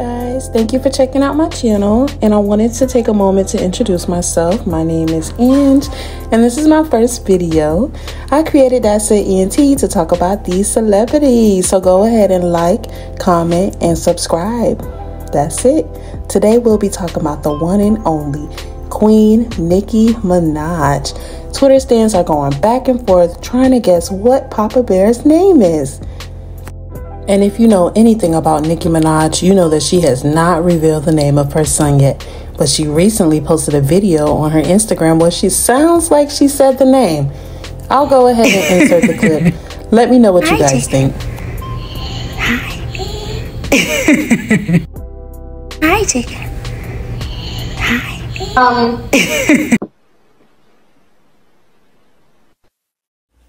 guys, thank you for checking out my channel, and I wanted to take a moment to introduce myself. My name is Ange, and this is my first video. I created DatsitEnt to talk about these celebrities, so go ahead and like, comment, and subscribe. That's it. Today we'll be talking about the one and only Queen Nicki Minaj. Twitter stands are going back and forth trying to guess what Papabear's name is. And if you know anything about Nicki Minaj, you know that she has not revealed the name of her son yet. But she recently posted a video on her Instagram where she sounds like she said the name. I'll go ahead and insert the clip. Let me know what you guys think. Hi. Hi, Jacob. Hi.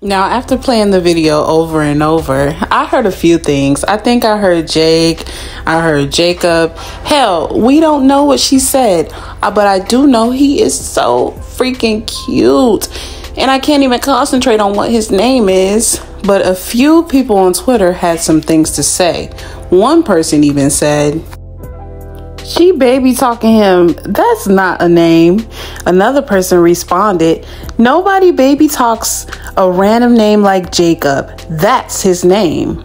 Now, after playing the video over and over, I heard a few things. I think I heard Jake, I heard Jacob. Hell, we don't know what she said, but I do know he is so freaking cute. And I can't even concentrate on what his name is. But a few people on Twitter had some things to say. One person even said, "She baby talking him, that's not a name." Another person responded, "Nobody baby talks a random name like Jacob. That's his name."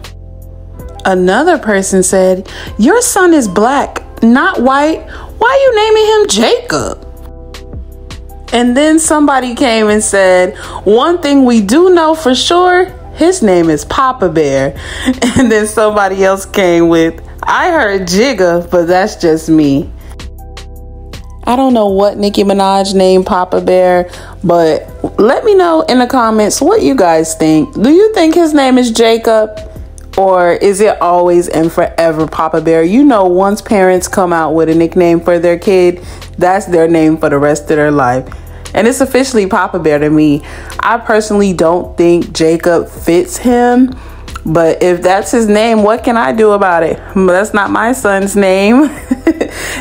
Another person said, "Your son is black, not white. Why are you naming him Jacob?" And then somebody came and said, "One thing we do know for sure, his name is Papabear." And then somebody else came with, "I heard Jigga, but that's just me." I don't know what Nicki Minaj named Papabear, but let me know in the comments what you guys think. Do you think his name is Jacob? Or is it always and forever Papabear? You know, once parents come out with a nickname for their kid, that's their name for the rest of their life. And it's officially Papabear to me. I personally don't think Jacob fits him. But if that's his name, what can I do about it? That's not my son's name.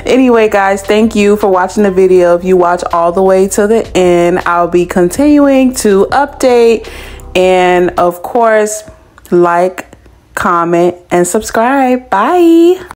Anyway, guys, thank you for watching the video. If you watch all the way to the end, I'll be continuing to update. And of course, like, comment, and subscribe. Bye.